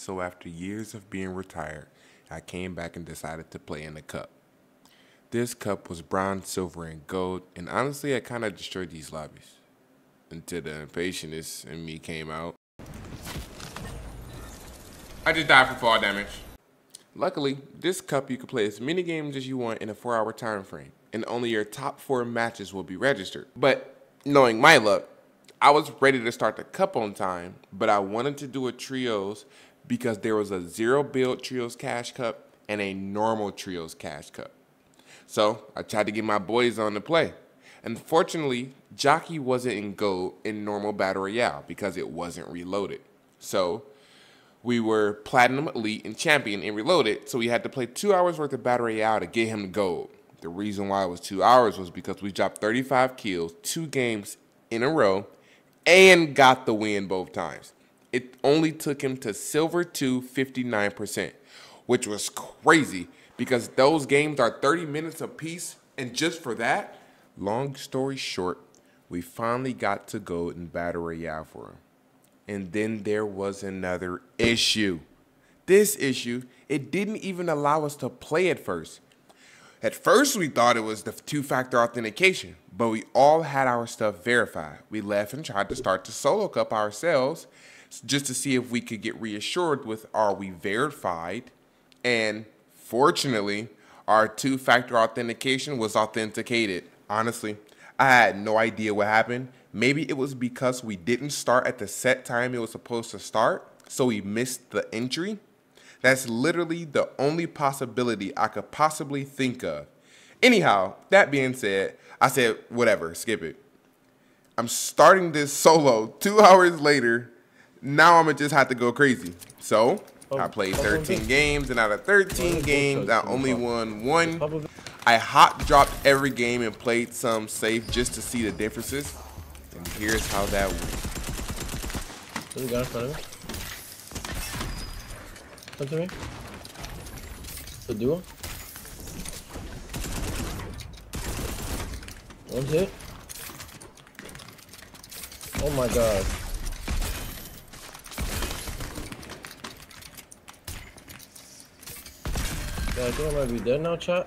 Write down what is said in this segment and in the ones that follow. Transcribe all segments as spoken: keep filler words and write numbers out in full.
so after years of being retired, I came back and decided to play in the cup. This cup was bronze, silver, and gold, and honestly, I kind of destroyed these lobbies. Until the impatientness in me came out. I just died for fall damage. Luckily, this cup you can play as many games as you want in a four hour time frame, and only your top four matches will be registered. But knowing my luck, I was ready to start the cup on time, but I wanted to do a trios because there was a zero build trios cash cup and a normal trios cash cup. So I tried to get my boys on to play. Unfortunately, Jockey wasn't in gold in normal battle royale because it wasn't reloaded. So we were platinum, elite, and champion and reloaded, so we had to play two hours worth of battle royale to get him to gold. The reason why it was two hours was because we dropped thirty-five kills, two games in a row, and got the win both times. It only took him to silver two, fifty-nine percent, which was crazy because those games are thirty minutes apiece, and just for that, long story short, we finally got to gold in battle royale for him. And then there was another issue. This issue, it didn't even allow us to play at first. At first, we thought it was the two-factor authentication, but we all had our stuff verified. We left and tried to start the solo cup ourselves just to see if we could get reassured with, are we verified? And fortunately, our two-factor authentication was authenticated. Honestly, I had no idea what happened. Maybe it was because we didn't start at the set time it was supposed to start, so we missed the entry. That's literally the only possibility I could possibly think of. Anyhow, that being said, I said, whatever, skip it. I'm starting this solo two hours later. Now I'm going to just have to go crazy. So I played thirteen games, and out of thirteen games, I only won one. I hot dropped every game and played some safe just to see the differences. And here's how that went. Come to me. The duo. One hit. Oh my god. Yeah, I think I might be dead now, chat.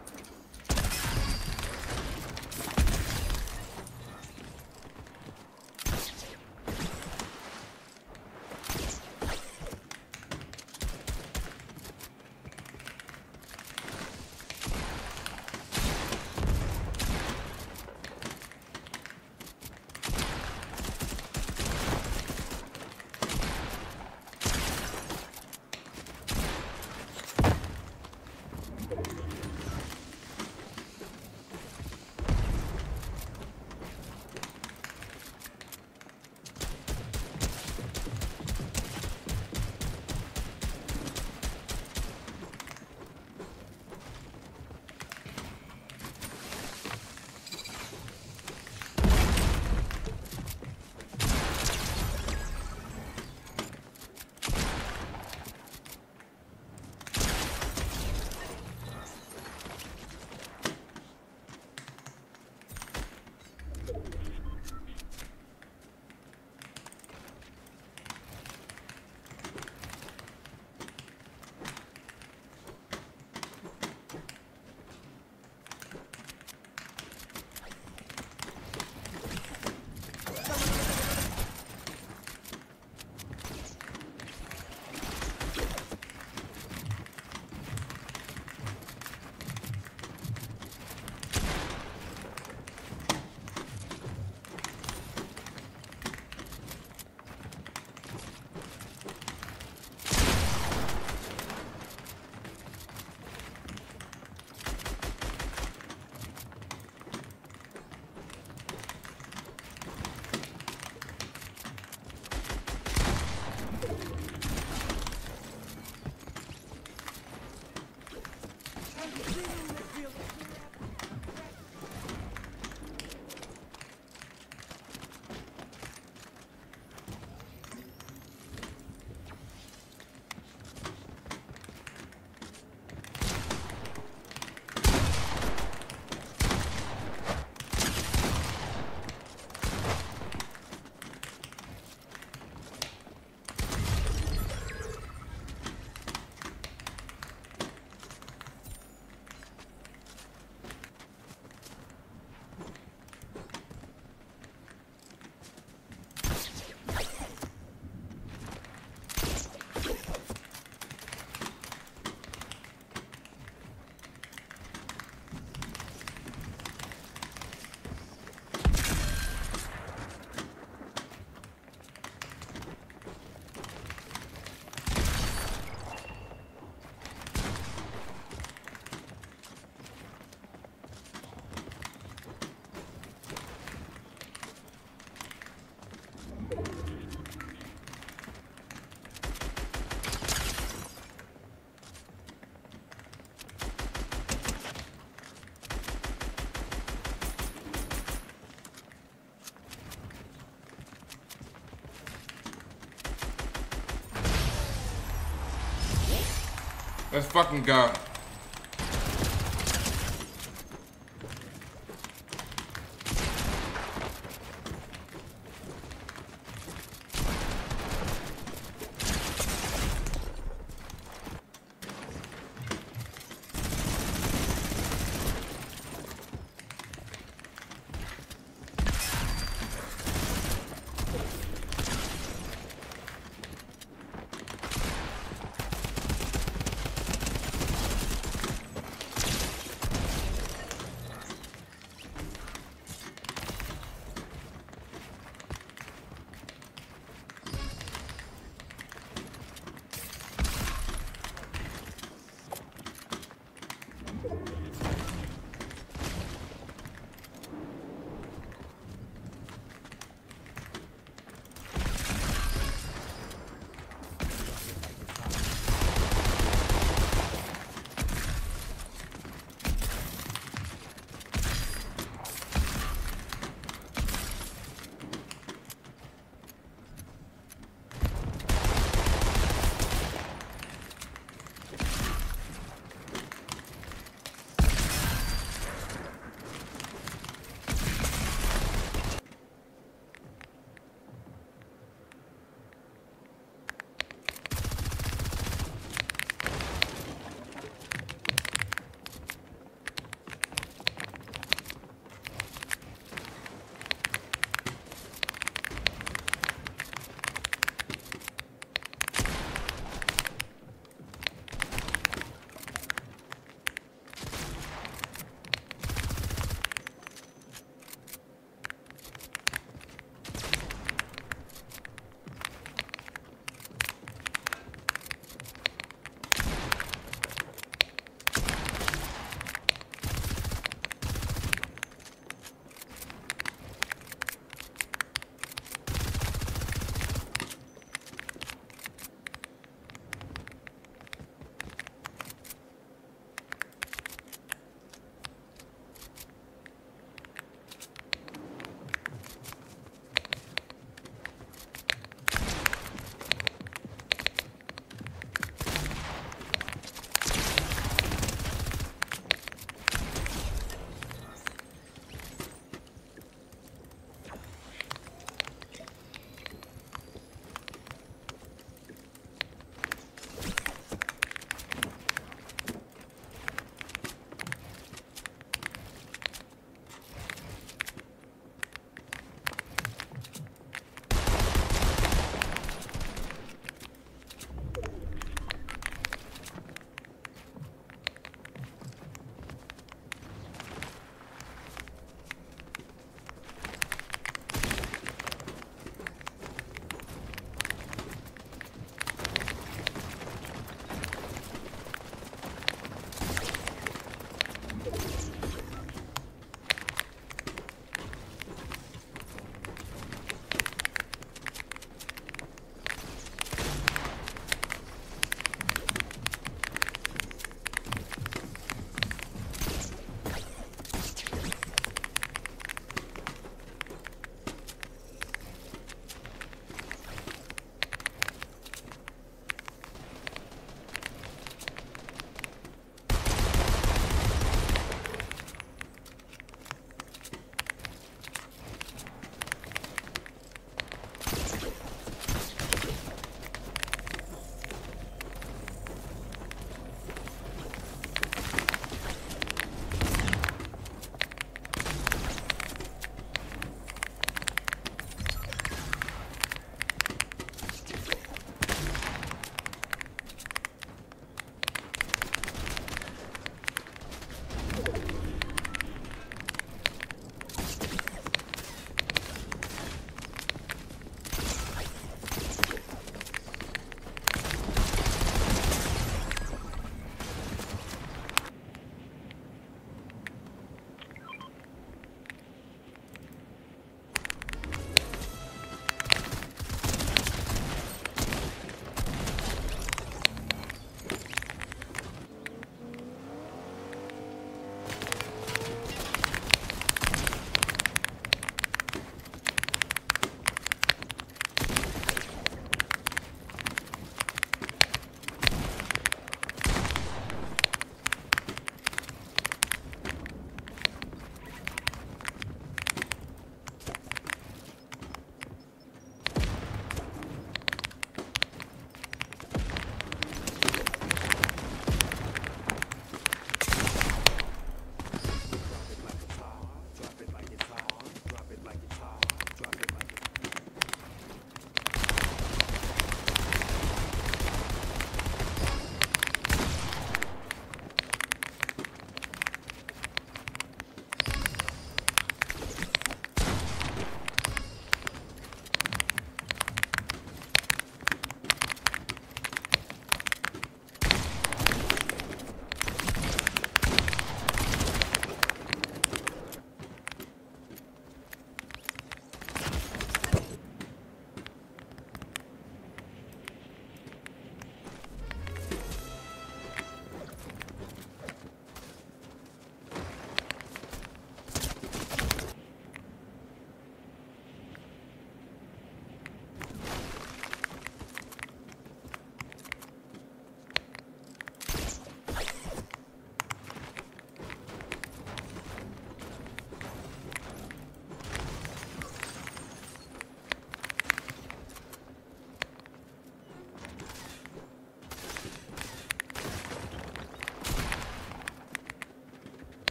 Let's fucking go.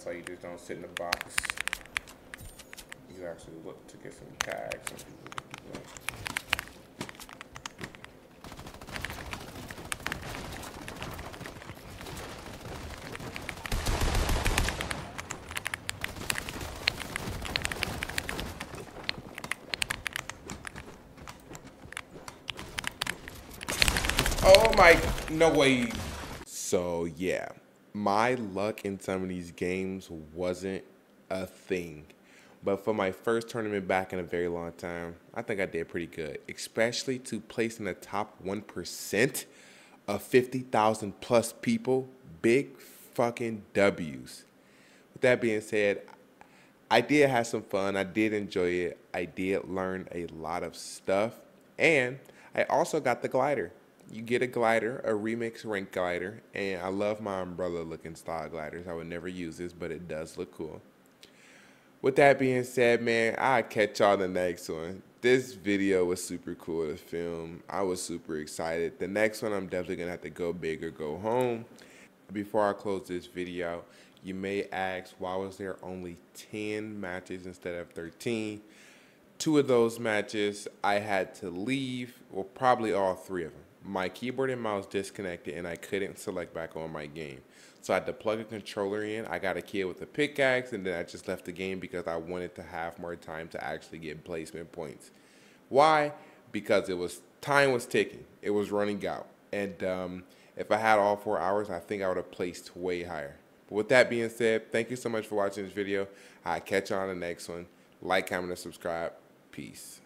That's how you just don't sit in the box. You actually look to get some tags. Some people get Oh my, no way. So yeah, my luck in some of these games wasn't a thing. But for my first tournament back in a very long time, I think I did pretty good. Especially to place in the top one percent of fifty thousand plus people. Big fucking W's. With that being said, I did have some fun. I did enjoy it. I did learn a lot of stuff. And I also got the glider. You get a glider, a remix rank glider, and I love my umbrella looking style gliders. I would never use this, but it does look cool. With that being said, man, I'll catch y'all in the next one. This video was super cool to film. I was super excited. The next one, I'm definitely going to have to go big or go home. Before I close this video, you may ask, why was there only ten matches instead of thirteen? Two of those matches, I had to leave, well, probably all three of them. My keyboard and mouse disconnected and I couldn't select back on my game. So I had to plug a controller in. I got a kid with a pickaxe and then I just left the game because I wanted to have more time to actually get placement points. Why? Because it was time was ticking. It was running out. And um, if I had all four hours, I think I would have placed way higher. But with that being said, thank you so much for watching this video. I'll catch you on the next one. Like, comment, and subscribe. Peace.